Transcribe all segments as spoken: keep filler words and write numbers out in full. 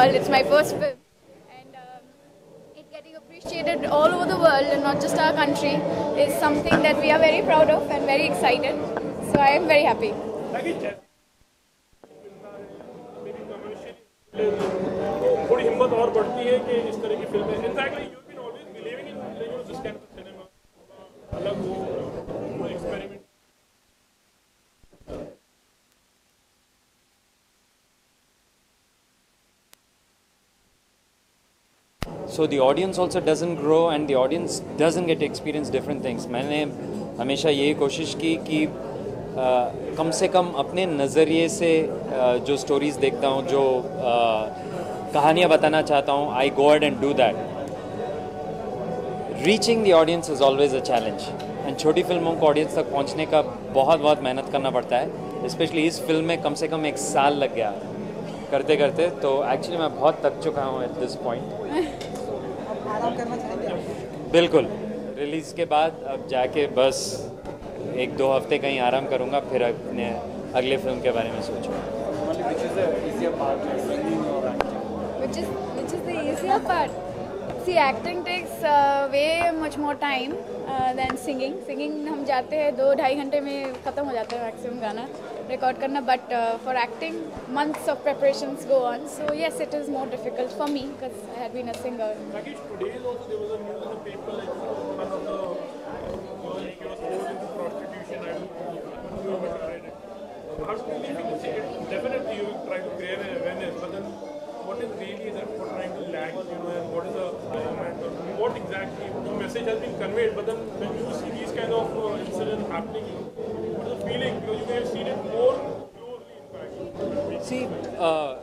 world. It's my first film. And um, it getting appreciated all over the world and not just our country is something that we are very proud of and very excited. So I am very happy. In fact, like, you've been always believing in like, you know, this kind of cinema. Alag wo experiment. So the audience also doesn't grow, and the audience doesn't get to experience different things. मैंने हमेशा यही कोशिश की कि कम से कम अपने नजरिए से जो स्टोरीज देखता हूँ, जो कहानियाँ बताना चाहता हूँ, I go ahead and do that. Reaching the audience is always a challenge. And छोटी फिल्मों को audience तक पहुँचने का बहुत बहुत मेहनत करना पड़ता है. Especially इस फिल्म में कम से कम एक साल लग गया करते करते. तो actually मैं बहुत थक चुका हूँ at this point. आराम करना चाहिए. बिल्कुल. Release के बाद अब जाके बस एक दो हफ्ते कहीं आराम करूँगा, फिर अपने अगले फिल्म के बारे में सोचूँगा. Which is, which is the easier part. See, acting takes uh, way much more time uh, than singing. Singing हम जाते हैं दो ढाई घंटे में खत्म हो जाता है maximum गाना record करना. But uh, for acting, months of preparations go on. So yes, it is more difficult for me because I had been a singer. Rakesh, today also there was a news in the paper like one of the girl he was forced into prostitution and you were married. How do you live in the secret? Definitely you try to create an awareness, but then what is really that for trying to lag, you know, and what is the environment? What exactly the message has been conveyed? But then when you see these kind of uh, incidents happening, what is the feeling? Because you may have seen it more purely in fact. See, uh,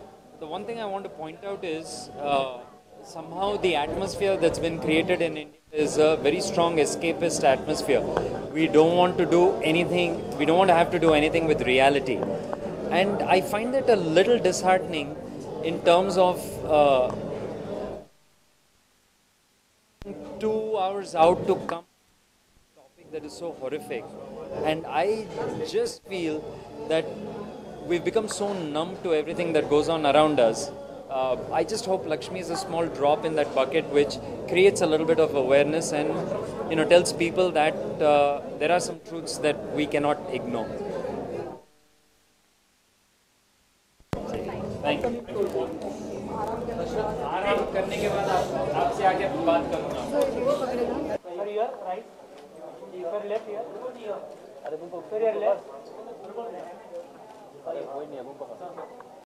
the one thing I want to point out is uh, somehow the atmosphere that's been created in India is a very strong escapist atmosphere. We don't want to do anything, we don't want to have to do anything with reality. And I find that a little disheartening in terms of uh, two hours out to come to a topic that is so horrific. And I just feel that we've become so numb to everything that goes on around us. Uh, I just hope Lakshmi is a small drop in that bucket which creates a little bit of awareness and, you know, tells people that uh, there are some truths that we cannot ignore. Thank you. आराम करने के बाद आप आपसे आगे बात करूँगा. For your right, for left here. अरे बुम्बा for your left. कोई नहीं है बुम्बा.